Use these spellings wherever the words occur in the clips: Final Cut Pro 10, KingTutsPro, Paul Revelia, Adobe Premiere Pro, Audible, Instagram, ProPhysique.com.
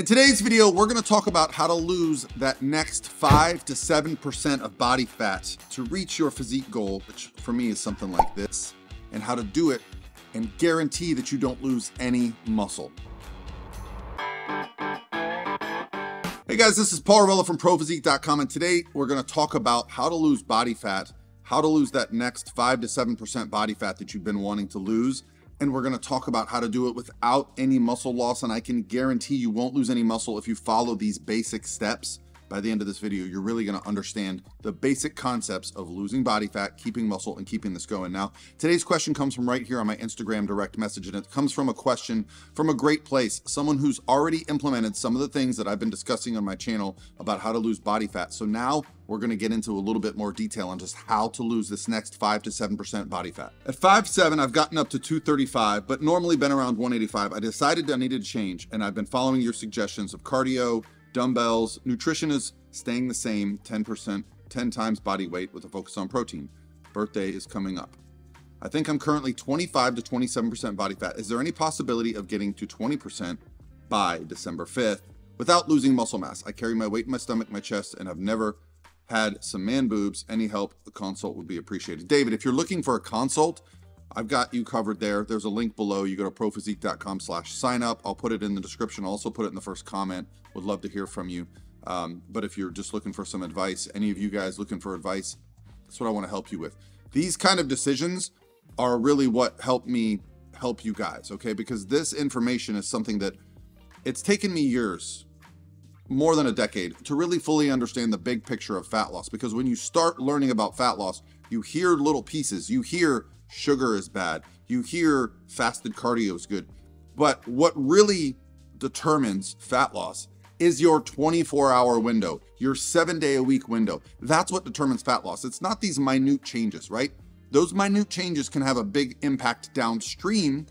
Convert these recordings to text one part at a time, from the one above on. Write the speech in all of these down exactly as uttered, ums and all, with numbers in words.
In today's video, we're gonna talk about how to lose that next five to seven percent of body fat to reach your physique goal, which for me is something like this, and how to do it and guarantee that you don't lose any muscle. Hey guys, this is Paul Revelia from Pro Physique dot com, and today we're gonna talk about how to lose body fat, how to lose that next five to seven percent body fat that you've been wanting to lose. And we're gonna talk about how to do it without any muscle loss, and I can guarantee you won't lose any muscle if you follow these basic steps. By the end of this video, you're really gonna understand the basic concepts of losing body fat, keeping muscle, and keeping this going. Now, today's question comes from right here on my Instagram direct message, and it comes from a question from a great place, someone who's already implemented some of the things that I've been discussing on my channel about how to lose body fat. So now we're gonna get into a little bit more detail on just how to lose this next five to seven percent body fat. At five seven, I've gotten up to two thirty-five, but normally been around one eighty-five. I decided I needed to change, and I've been following your suggestions of cardio, dumbbells. Nutrition is staying the same, ten percent, ten times body weight with a focus on protein. Birthday is coming up. I think I'm currently twenty-five to twenty-seven percent body fat. Is there any possibility of getting to twenty percent by December fifth without losing muscle mass? I carry my weight in my stomach, my chest, and I've never had some man boobs. Any help? A consult would be appreciated. David, if you're looking for a consult, I've got you covered there. There's a link below. You go to Pro Physique dot com slash sign up. I'll put it in the description. I'll also put it in the first comment. Would love to hear from you. Um, but if you're just looking for some advice, any of you guys looking for advice, that's what I want to help you with. These kind of decisions are really what helped me help you guys, okay? Because this information is something that it's taken me years, more than a decade, to really fully understand the big picture of fat loss. Because when you start learning about fat loss, you hear little pieces. You hear sugar is bad. You hear fasted cardio is good. But what really determines fat loss is your twenty-four hour window, your seven day a week window. That's what determines fat loss. It's not these minute changes, right? Those minute changes can have a big impact downstream.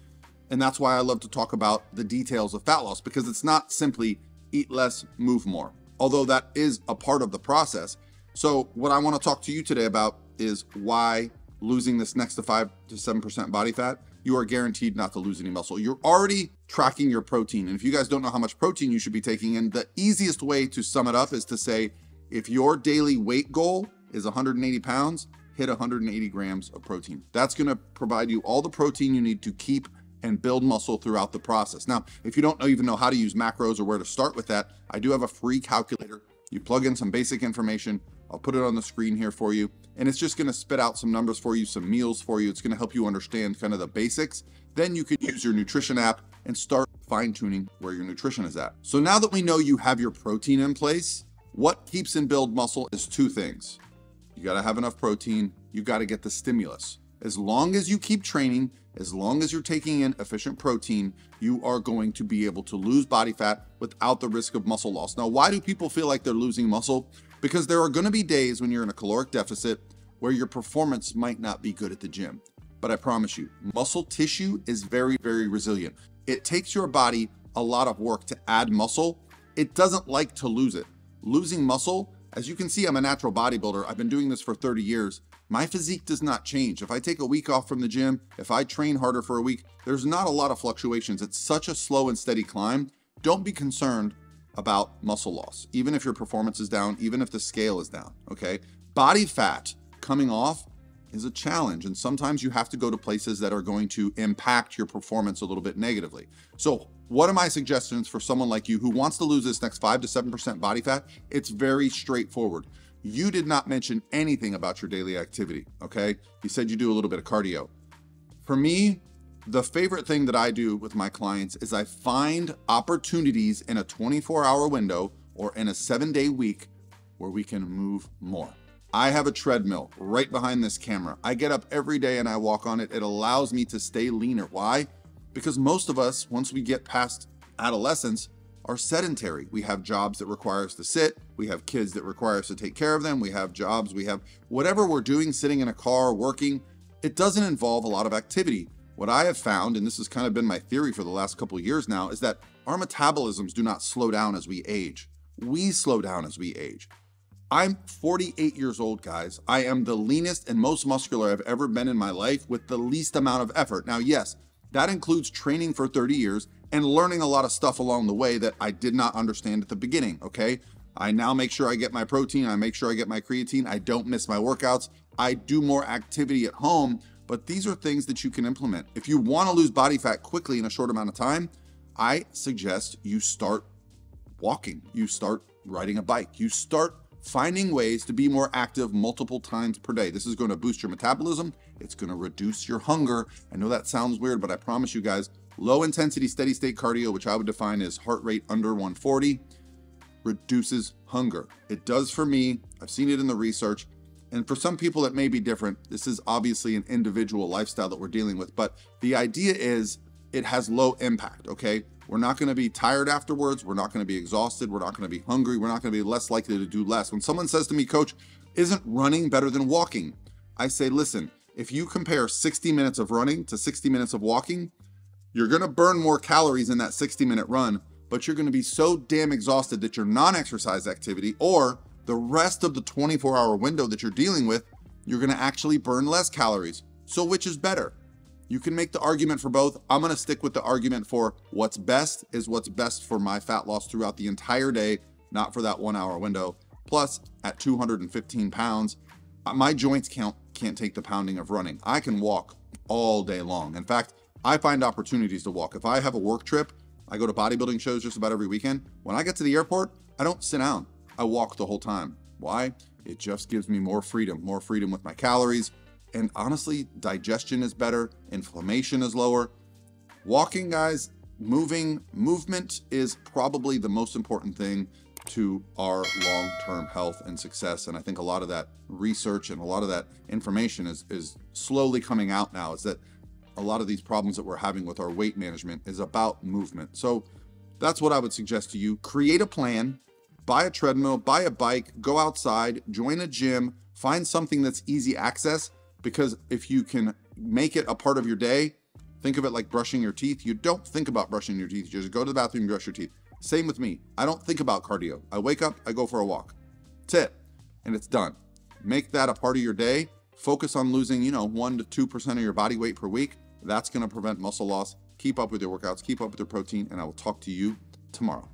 And that's why I love to talk about the details of fat loss, because it's not simply eat less, move more, although that is a part of the process. So what I want to talk to you today about is why losing this next to five to seven percent body fat, you are guaranteed not to lose any muscle. You're already tracking your protein. And if you guys don't know how much protein you should be taking, and the easiest way to sum it up is to say, if your daily weight goal is one hundred eighty pounds, hit one hundred eighty grams of protein. That's gonna provide you all the protein you need to keep and build muscle throughout the process. Now, if you don't even know how to use macros or where to start with that, I do have a free calculator. You plug in some basic information, I'll put it on the screen here for you, and it's just gonna spit out some numbers for you, some meals for you. It's gonna help you understand kind of the basics. Then you can use your nutrition app and start fine-tuning where your nutrition is at. So now that we know you have your protein in place, what keeps and builds muscle is two things. You gotta have enough protein, you gotta get the stimulus. As long as you keep training, as long as you're taking in efficient protein, you are going to be able to lose body fat without the risk of muscle loss. Now, why do people feel like they're losing muscle? Because there are gonna be days when you're in a caloric deficit where your performance might not be good at the gym. But I promise you, muscle tissue is very, very resilient. It takes your body a lot of work to add muscle. It doesn't like to lose it. Losing muscle, as you can see, I'm a natural bodybuilder. I've been doing this for thirty years. My physique does not change. If I take a week off from the gym, if I train harder for a week, there's not a lot of fluctuations. It's such a slow and steady climb. Don't be concerned about muscle loss, even if your performance is down, even if the scale is down, okay? Body fat coming off is a challenge, and sometimes you have to go to places that are going to impact your performance a little bit negatively. So what are my suggestions for someone like you who wants to lose this next five to seven percent body fat? It's very straightforward. You did not mention anything about your daily activity, okay? You said you do a little bit of cardio. For me, the favorite thing that I do with my clients is I find opportunities in a twenty-four hour window or in a seven day week where we can move more. I have a treadmill right behind this camera. I get up every day and I walk on it. It allows me to stay leaner. Why? Because most of us, once we get past adolescence, are sedentary. We have jobs that require us to sit. We have kids that require us to take care of them. We have jobs, we have whatever we're doing, sitting in a car, working. It doesn't involve a lot of activity. What I have found, and this has kind of been my theory for the last couple of years now, is that our metabolisms do not slow down as we age. We slow down as we age. I'm forty-eight years old, guys. I am the leanest and most muscular I've ever been in my life with the least amount of effort. Now, yes, That includes training for thirty years and learning a lot of stuff along the way that I did not understand at the beginning, okay? I now make sure I get my protein, I make sure I get my creatine, I don't miss my workouts, I do more activity at home, but these are things that you can implement. If you wanna lose body fat quickly in a short amount of time, I suggest you start walking, you start riding a bike, you start finding ways to be more active multiple times per day. This is gonna boost your metabolism, it's gonna reduce your hunger. I know that sounds weird, but I promise you guys, low intensity steady state cardio, which I would define as heart rate under one forty, reduces hunger. It does for me, I've seen it in the research, and for some people it may be different. This is obviously an individual lifestyle that we're dealing with, but the idea is it has low impact, okay? We're not gonna be tired afterwards, we're not gonna be exhausted, we're not gonna be hungry, we're not gonna be less likely to do less. When someone says to me, coach, isn't running better than walking? I say, listen, if you compare sixty minutes of running to sixty minutes of walking, you're gonna burn more calories in that sixty minute run, but you're gonna be so damn exhausted that your non-exercise activity or the rest of the twenty-four hour window that you're dealing with, you're gonna actually burn less calories. So which is better? You can make the argument for both. I'm gonna stick with the argument for what's best is what's best for my fat loss throughout the entire day, not for that one hour window. Plus, at two hundred fifteen pounds, my joints can't, can't take the pounding of running. I can walk all day long. In fact, I find opportunities to walk. If I have a work trip, I go to bodybuilding shows just about every weekend. When I get to the airport, I don't sit down. I walk the whole time. Why? It just gives me more freedom, more freedom with my calories. And honestly, digestion is better, inflammation is lower. Walking, guys, moving, movement is probably the most important thing to our long-term health and success. And I think a lot of that research and a lot of that information is, is slowly coming out now, is that a lot of these problems that we're having with our weight management is about movement. So that's what I would suggest to you. Create a plan, buy a treadmill, buy a bike, go outside, join a gym, find something that's easy access, because if you can make it a part of your day, think of it like brushing your teeth. You don't think about brushing your teeth. You just go to the bathroom and brush your teeth. Same with me. I don't think about cardio. I wake up, I go for a walk. That's it. And it's done. Make that a part of your day. Focus on losing, you know, one to two percent of your body weight per week. That's going to prevent muscle loss. Keep up with your workouts, keep up with your protein, and I will talk to you tomorrow.